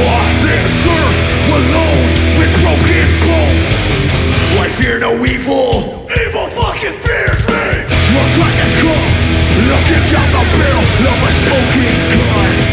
walk this earth alone with broken bone. I fear no evil. Evil fucking fears me. Your dragons come, looking down the barrel of a smoking gun.